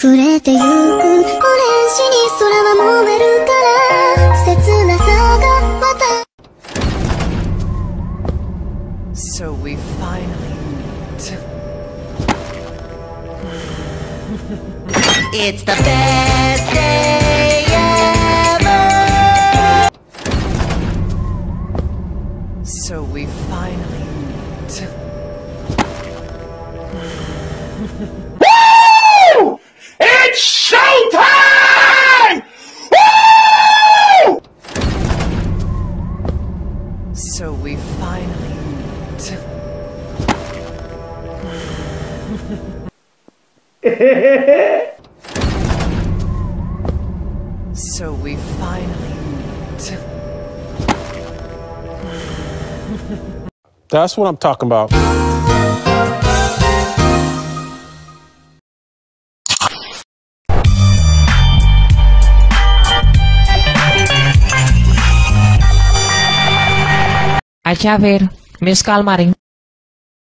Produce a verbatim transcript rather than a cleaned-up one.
くれてゆく。オレンジに空は燃えるから切なさがまた。 So we finally meet. It's the best day ever. So we finally meet. It's showtime! Woo! So we finally meet. So we finally meet. That's what I'm talking about. Allá ver, me escalmaré.